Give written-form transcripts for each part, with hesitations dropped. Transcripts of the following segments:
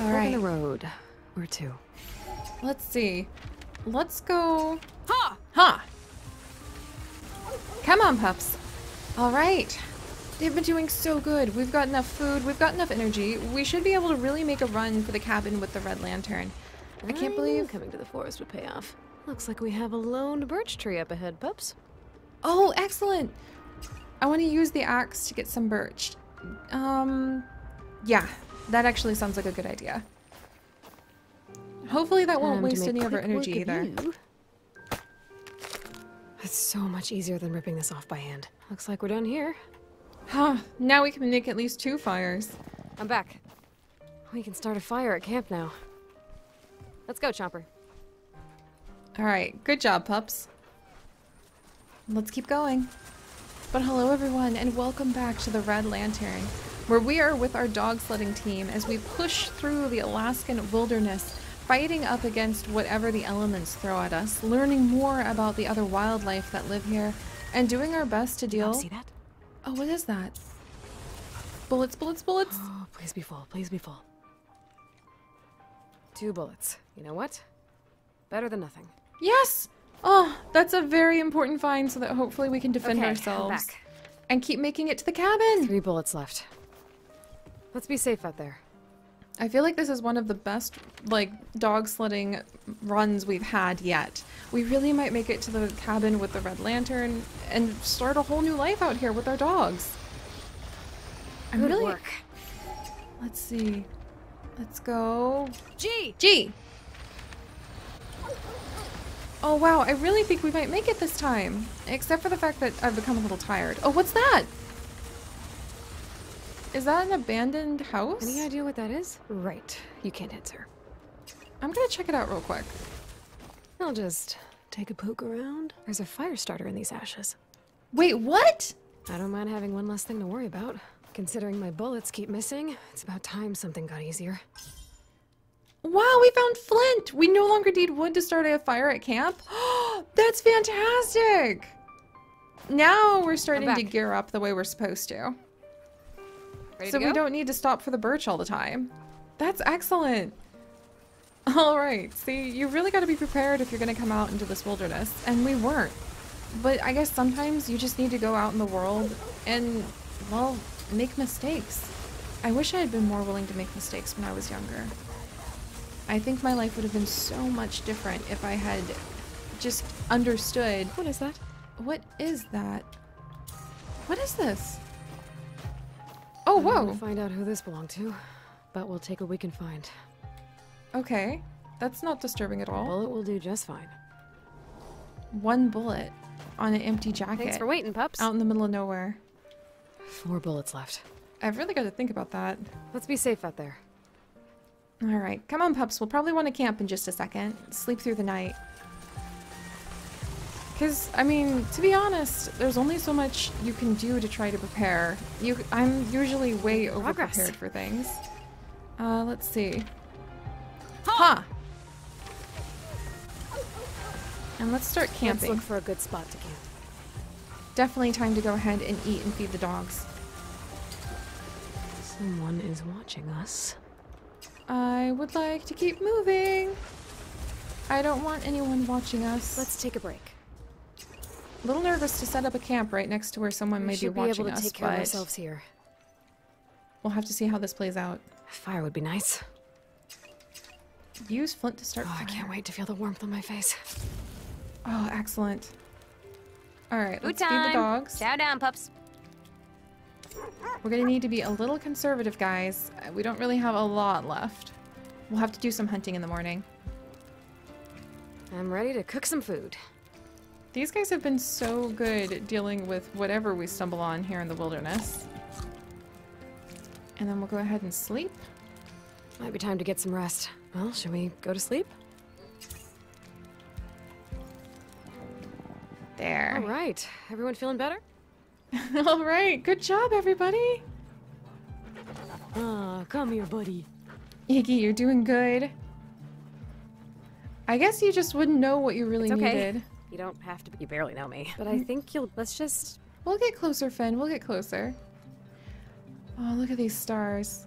All right. We're on the road. Where to? Let's see. Let's go. Ha! Ha! Come on, pups. All right. They've been doing so good. We've got enough food. We've got enough energy. We should be able to really make a run for the cabin with the Red Lantern. I can't believe coming to the forest would pay off. Looks like we have a lone birch tree up ahead, pups. Oh, excellent. I want to use the axe to get some birch. Yeah, that actually sounds like a good idea. Hopefully that won't waste any of our energy either. That's so much easier than ripping this off by hand. Looks like we're done here. Huh, now we can make at least 2 fires. I'm back. We can start a fire at camp now. Let's go, Chomper. Alright, good job, pups. Let's keep going. But hello everyone, and welcome back to the Red Lantern, where we are with our dog sledding team as we push through the Alaskan wilderness, fighting up against whatever the elements throw at us, learning more about the other wildlife that live here, and doing our best to deal... See that? Oh, what is that? Bullets, bullets, bullets! Oh, please be full, please be full. 2 bullets. You know what? Better than nothing. Yes! Oh, that's a very important find so that hopefully we can defend ourselves. Back. And keep making it to the cabin! 3 bullets left. Let's be safe out there. I feel like this is one of the best, like, dog sledding runs we've had yet. We really might make it to the cabin with the Red Lantern and start a whole new life out here with our dogs. I'm really... Work. Let's see. Let's go... G! G! Oh wow, I really think we might make it this time. Except for the fact that I've become a little tired. Oh, what's that? Is that an abandoned house? Any idea what that is? Right. You can't answer. I'm gonna check it out real quick. I'll just take a poke around. There's a fire starter in these ashes. Wait, what? I don't mind having one less thing to worry about. Considering my bullets keep missing, it's about time something got easier. Wow, we found flint! We no longer need wood to start a fire at camp. That's fantastic! Now we're starting to gear up the way we're supposed to. So we don't need to stop for the birch all the time. That's excellent. All right, see, you really got to be prepared if you're going to come out into this wilderness, and we weren't. But I guess sometimes you just need to go out in the world and, well, make mistakes. I wish I had been more willing to make mistakes when I was younger. I think my life would have been so much different if I had just understood. What is that? What is that? What is this? Oh, whoa! We'll find out who this belonged to, but we'll take what we can find. Okay, that's not disturbing at all. A bullet will do just fine. 1 bullet on an empty jacket. Thanks for waiting, pups. Out in the middle of nowhere. 4 bullets left. I've really got to think about that. Let's be safe out there. All right, come on, pups. We'll probably want to camp in just a second. Sleep through the night. Because, I mean, to be honest, there's only so much you can do to try to prepare. I'm usually way over-prepared for things. Let's see. Ha! Huh. And let's start camping. Let's look for a good spot to camp. Definitely time to go ahead and eat and feed the dogs. Someone is watching us. I would like to keep moving. I don't want anyone watching us. Let's take a break. A little nervous to set up a camp right next to where someone may be watching us, but... We should be able to take care of ourselves here. We'll have to see how this plays out. A fire would be nice. Use flint to start fire. I can't wait to feel the warmth on my face. Oh, excellent. Alright, let's feed the dogs. Chow down, pups. We're gonna need to be a little conservative, guys. We don't really have a lot left. We'll have to do some hunting in the morning. I'm ready to cook some food. These guys have been so good at dealing with whatever we stumble on here in the wilderness. And then we'll go ahead and sleep. Might be time to get some rest. Well, should we go to sleep? There. All right. Everyone feeling better? All right. Good job, everybody. Come here, buddy. Iggy, you're doing good. I guess you just wouldn't know what you really needed. You don't have to, you barely know me. But I think you'll, we'll get closer, Finn, we'll get closer. Oh, look at these stars.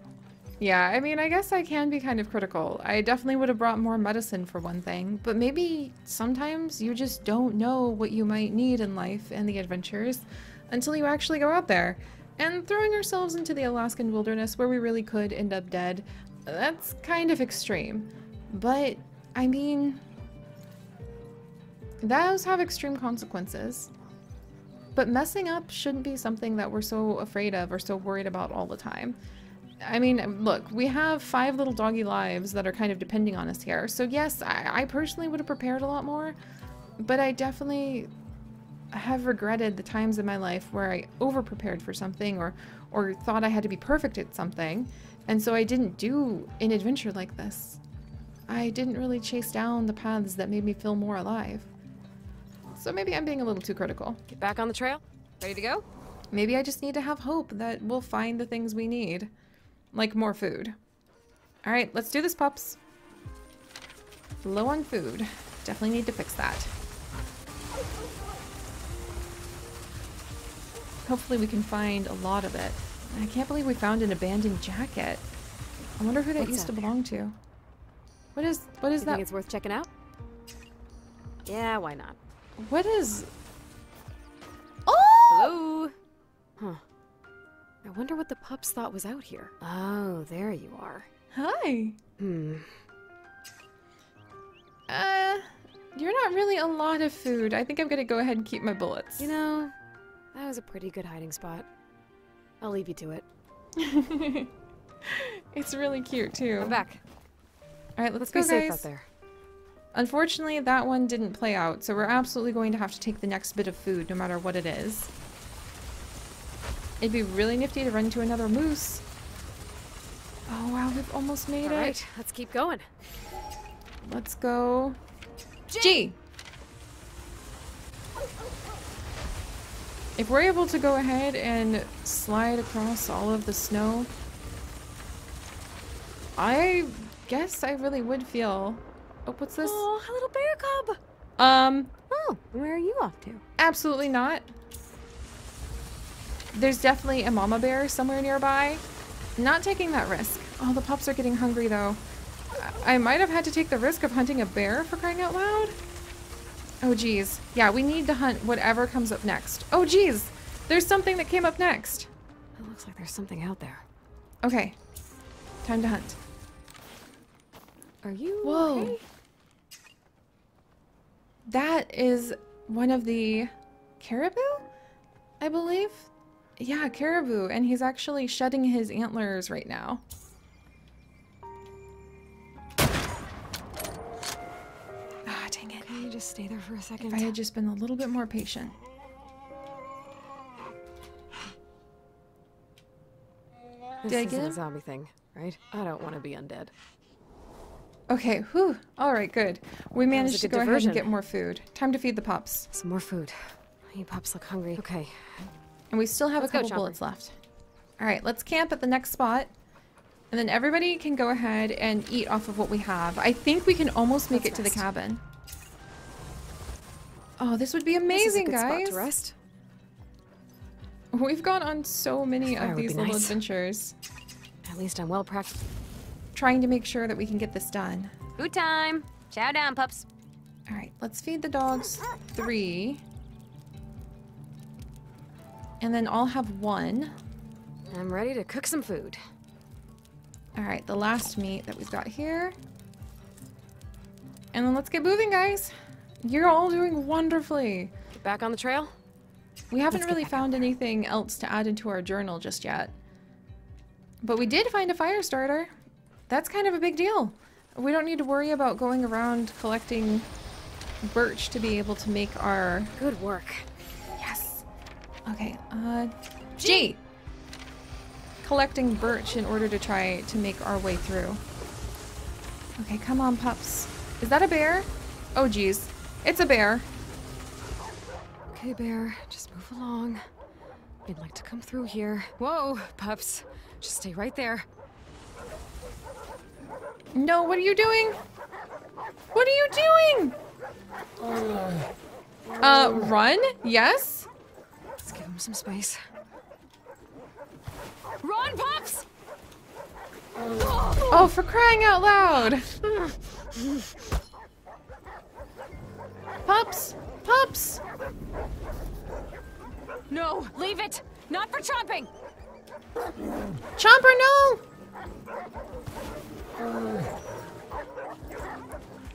Yeah, I mean, I guess I can be kind of critical. I definitely would have brought more medicine for one thing, but maybe sometimes you just don't know what you might need in life and the adventures until you actually go out there. And throwing ourselves into the Alaskan wilderness where we really could end up dead, that's kind of extreme. But, I mean, those have extreme consequences. But messing up shouldn't be something that we're so afraid of or so worried about all the time. I mean, look, we have 5 little doggy lives that are kind of depending on us here. So yes, I personally would have prepared a lot more, but I definitely have regretted the times in my life where I over-prepared for something or thought I had to be perfect at something. And so I didn't do an adventure like this. I didn't really chase down the paths that made me feel more alive. So maybe I'm being a little too critical. Get back on the trail? Ready to go? Maybe I just need to have hope that we'll find the things we need. Like more food. All right, let's do this, pups. Low on food. Definitely need to fix that. Hopefully we can find a lot of it. I can't believe we found an abandoned jacket. I wonder who that used to belong to. What is that? You think it's worth checking out? Yeah, why not? What is... Oh! Hello? Huh. I wonder what the pups thought was out here. Oh, there you are. Hi. Hmm. You're not really a lot of food. I think I'm gonna go ahead and keep my bullets. You know, that was a pretty good hiding spot. I'll leave you to it. It's really cute, too. I'm back. All right, let's go, guys. Be safe out there. Unfortunately, that one didn't play out, so we're absolutely going to have to take the next bit of food, no matter what it is. It'd be really nifty to run into another moose. Oh wow, we've almost made it. All right, let's keep going. Let's go. G! If we're able to go ahead and slide across all of the snow, I guess I really would feel... Oh, what's this? Oh, a little bear cub! Oh, where are you off to? Absolutely not. There's definitely a mama bear somewhere nearby. Not taking that risk. Oh, the pups are getting hungry, though. I might have had to take the risk of hunting a bear, for crying out loud. Oh, geez. Yeah, we need to hunt whatever comes up next. Oh, geez! There's something that came up next. It looks like there's something out there. Okay. Time to hunt. Are you okay? That is one of the caribou, I believe? Yeah, caribou, and he's actually shedding his antlers right now. Ah, dang it. Can you just stay there for a second? If I had just been a little bit more patient. This isn't a zombie thing, right? I don't want to be undead. Okay, whew. All right, good. We managed to go ahead and get more food. Time to feed the pups. Some more food. You pups look hungry. Okay. And we still have a couple bullets left. Alright, let's camp at the next spot. And then everybody can go ahead and eat off of what we have. I think we can almost make it to the cabin. Oh, this would be amazing, guys. This is a good spot to rest. We've gone on so many of these little adventures. At least I'm well practiced. Trying to make sure that we can get this done. Food time! Chow down, pups. Alright, let's feed the dogs 3. And then I'll have 1. I'm ready to cook some food. All right, the last meat that we've got here. And then let's get moving, guys. You're all doing wonderfully. Get back on the trail? We haven't really found anything else to add into our journal just yet. But we did find a fire starter. That's kind of a big deal. We don't need to worry about going around collecting birch to be able to make our... Good work. Okay, G! Collecting birch in order to try to make our way through. Okay, come on, pups. Is that a bear? Oh, geez. It's a bear. Okay, bear, just move along. I'd like to come through here. Whoa, pups. Just stay right there. No, what are you doing? What are you doing? Run? Yes? Let's give him some space. Run, pups! Oh, for crying out loud! Pups! Pups! No, leave it! Not for chomping! Chomper, no!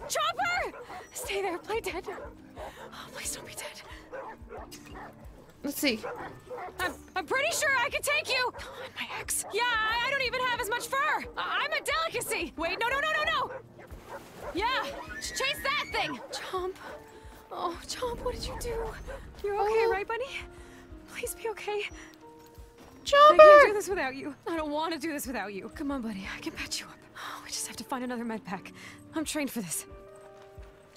Chomper! Stay there, play dead. Oh, please don't be dead. Let's see. I'm pretty sure I could take you! Oh, my ex. Yeah, I don't even have as much fur! I'm a delicacy! Wait, no! Yeah, chase that thing! Chomp. Oh, Chomp, what did you do? You're okay, right, buddy? Please be okay. Chomper! I can't do this without you. I don't want to do this without you. Come on, buddy, I can patch you up. Oh, we just have to find another med pack. I'm trained for this.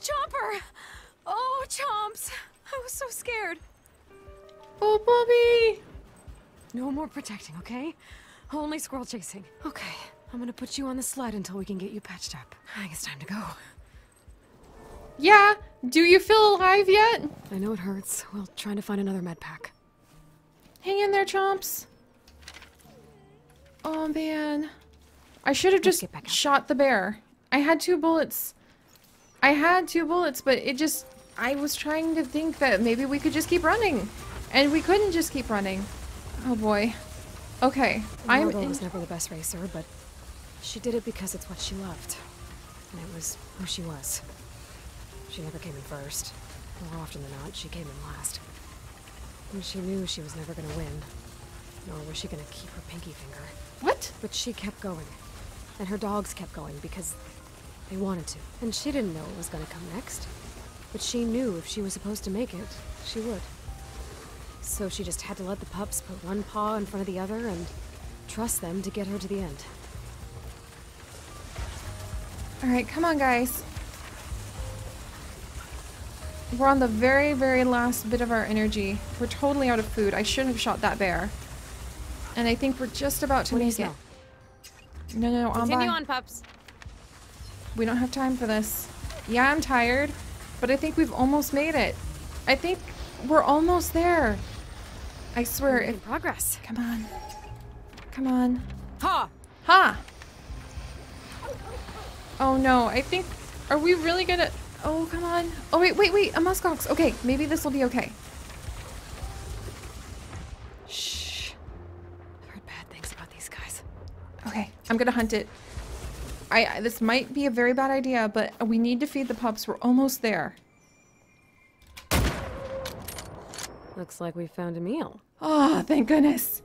Chomper! Oh, Chomps! I was so scared. Oh, Bobby! No more protecting, okay? Only squirrel chasing. Okay, I'm gonna put you on the sled until we can get you patched up. I think it's time to go. Yeah, do you feel alive yet? I know it hurts. We'll try to find another med pack. Hang in there, Chomps. Oh, man. I should have just shot the bear. I had 2 bullets. I had 2 bullets, but it just... I was trying to think that maybe we could just keep running. And we couldn't just keep running. Oh boy. Okay. Marble was never the best racer, but she did it because it's what she loved. And it was who she was. She never came in first. More often than not, she came in last. And she knew she was never gonna win. Nor was she gonna keep her pinky finger. What? But she kept going. And her dogs kept going because they wanted to. And she didn't know what was gonna come next. But she knew if she was supposed to make it, she would. So she just had to let the pups put one paw in front of the other and trust them to get her to the end. Alright, come on guys. We're on the very, very last bit of our energy. We're totally out of food. I shouldn't have shot that bear. And I think we're just about to make it. No, continue on, pups. We don't have time for this. Yeah, I'm tired, but I think we've almost made it. I think... we're almost there. I swear. In progress. Come on. Come on. Ha! Ha! Oh no, I think... are we really gonna... oh, come on. Oh, wait. A muskox. Okay, maybe this will be okay. Shh. I've heard bad things about these guys. Okay, I'm gonna hunt it. This might be a very bad idea, but we need to feed the pups. We're almost there. Looks like we found a meal. Oh, thank goodness.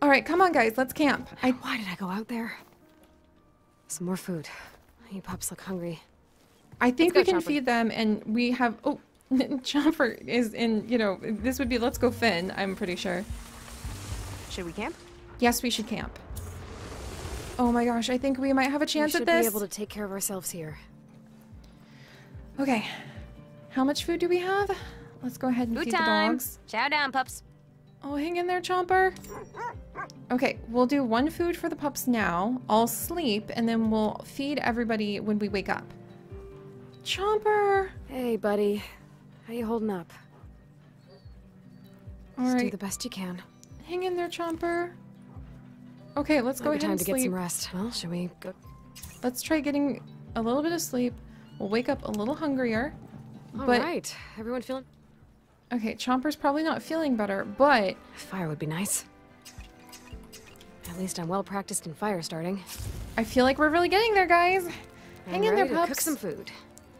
All right, come on, guys. Let's camp. Why did I go out there? Some more food. You pups look hungry. I think we can feed them, and we have... oh, Chomper is in, you know, this would be Let's Go Finn, I'm pretty sure. Should we camp? Yes, we should camp. Oh, my gosh. I think we might have a chance at this. We should be able to take care of ourselves here. Okay. How much food do we have? Let's go ahead and feed the dogs. Chow down, pups. Oh, hang in there, Chomper. Okay, we'll do 1 food for the pups now. I'll sleep, and then we'll feed everybody when we wake up. Chomper! Hey, buddy. How you holding up? All right. Just do the best you can. Hang in there, Chomper. Okay, let's go ahead and sleep. Time to get some rest. Well, should we go? Let's try getting a little bit of sleep. We'll wake up a little hungrier. All right. Everyone feeling... okay, Chomper's probably not feeling better, but... fire would be nice. At least I'm well practiced in fire starting. I feel like we're really getting there, guys. Hang in there, pups. Cook some food.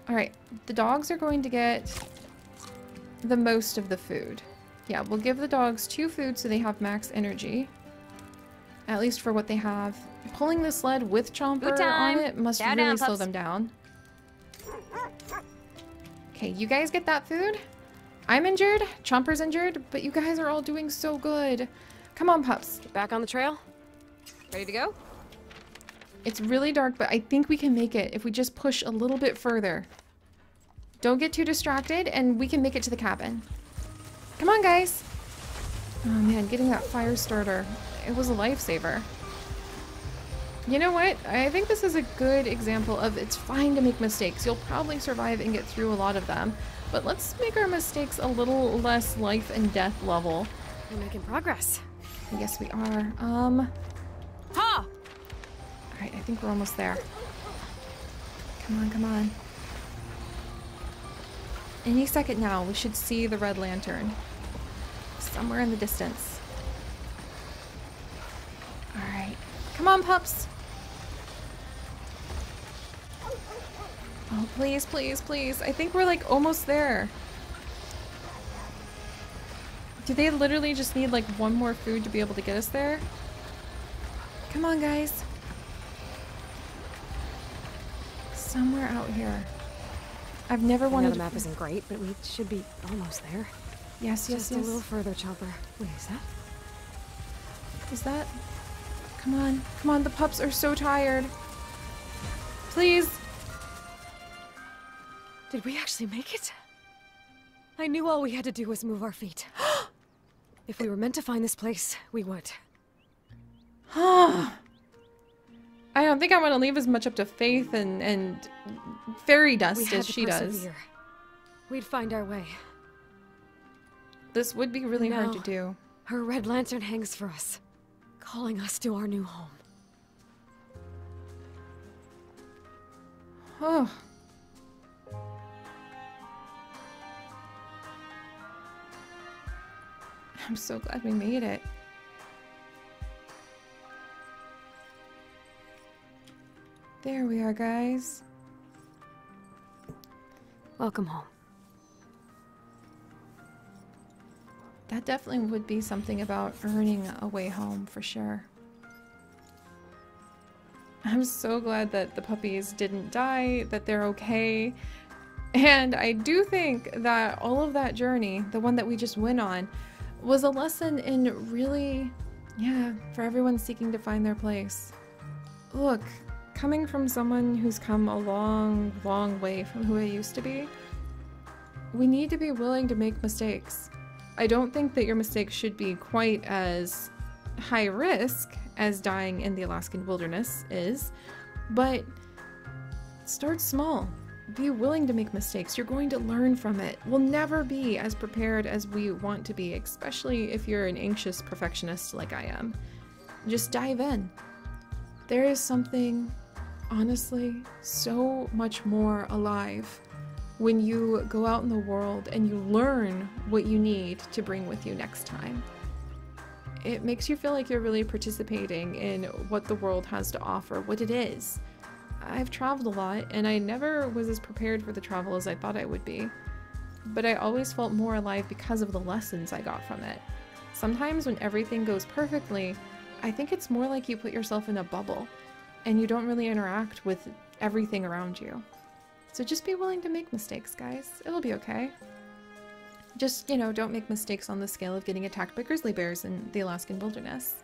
All right, the dogs are going to get the most of the food. Yeah, we'll give the dogs 2 food so they have max energy. At least for what they have. Pulling the sled with Chomper on it must really slow them down. Okay, you guys get that food. I'm injured, Chomper's injured, but you guys are all doing so good. Come on, pups. Get back on the trail. Ready to go? It's really dark, but I think we can make it if we just push a little bit further. Don't get too distracted, and we can make it to the cabin. Come on, guys. Oh, man, getting that fire starter. It was a lifesaver. You know what? I think this is a good example of it's fine to make mistakes. You'll probably survive and get through a lot of them. But let's make our mistakes a little less life and death level. We're making progress. Yes, we are. Ha! All right, I think we're almost there. Come on, come on. Any second now, we should see the Red Lantern. Somewhere in the distance. Alright. Come on, pups! Oh, please, please, please. I think we're, like, almost there. Do they literally just need, like, one more food to be able to get us there? Come on, guys. Somewhere out here. I've never wanted. I know the map isn't great, but we should be almost there. Yes, yes, just yes. A little further, Chomper. Wait, is that? Is that? Come on, come on! The pups are so tired. Please. Did we actually make it? I knew all we had to do was move our feet. If we were meant to find this place, we would. Huh. I don't think I want to leave as much up to Faith and fairy dust as she does. We'd find our way. This would be really hard to do. Her red lantern hangs for us, calling us to our new home. Oh. I'm so glad we made it. There we are, guys. Welcome home. That definitely would be something about earning a way home, for sure. I'm so glad that the puppies didn't die, that they're okay. And I do think that all of that journey, the one that we just went on, was a lesson in really, yeah, for everyone seeking to find their place. Look. Coming from someone who's come a long, long way from who I used to be, we need to be willing to make mistakes. I don't think that your mistakes should be quite as high risk as dying in the Alaskan wilderness is, but start small. Be willing to make mistakes. You're going to learn from it. We'll never be as prepared as we want to be, especially if you're an anxious perfectionist like I am. Just dive in. There is something, honestly, so much more alive when you go out in the world and you learn what you need to bring with you next time. It makes you feel like you're really participating in what the world has to offer, what it is. I've traveled a lot, and I never was as prepared for the travel as I thought I would be, but I always felt more alive because of the lessons I got from it. Sometimes when everything goes perfectly, I think it's more like you put yourself in a bubble and you don't really interact with everything around you. So just be willing to make mistakes, guys. It'll be okay. Just, you know, don't make mistakes on the scale of getting attacked by grizzly bears in the Alaskan wilderness.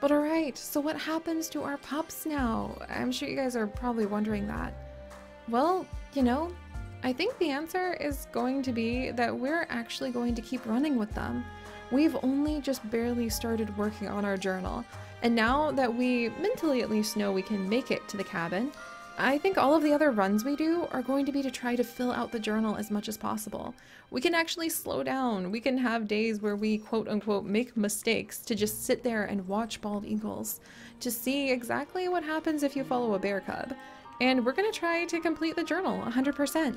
But all right, so what happens to our pups now? I'm sure you guys are probably wondering that. Well, you know, I think the answer is going to be that we're actually going to keep running with them. We've only just barely started working on our journal, and now that we mentally at least know we can make it to the cabin, I think all of the other runs we do are going to be to try to fill out the journal as much as possible. We can actually slow down. We can have days where we quote-unquote make mistakes to just sit there and watch bald eagles to see exactly what happens if you follow a bear cub. And we're going to try to complete the journal 100%.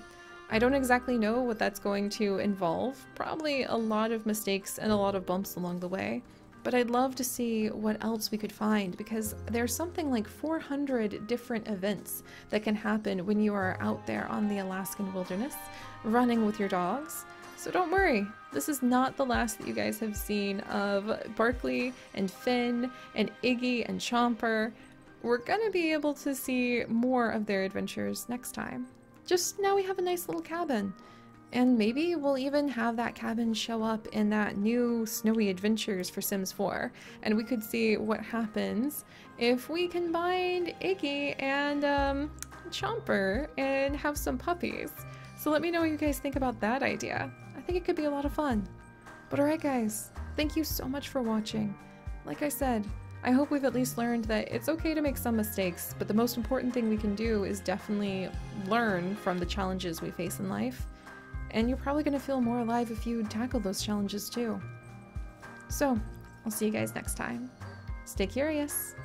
I don't exactly know what that's going to involve. Probably a lot of mistakes and a lot of bumps along the way, but I'd love to see what else we could find, because there's something like 400 different events that can happen when you are out there on the Alaskan wilderness running with your dogs. So don't worry, this is not the last that you guys have seen of Barkley and Finn and Iggy and Chomper. We're gonna be able to see more of their adventures next time. Just now we have a nice little cabin, and maybe we'll even have that cabin show up in that new Snowy Adventures for Sims 4, and we could see what happens if we combine Iggy and Chomper and have some puppies. So let me know what you guys think about that idea. I think it could be a lot of fun. But alright guys, thank you so much for watching. Like I said, I hope we've at least learned that it's okay to make some mistakes, but the most important thing we can do is definitely learn from the challenges we face in life. And you're probably going to feel more alive if you tackle those challenges too. So, I'll see you guys next time. Stay curious!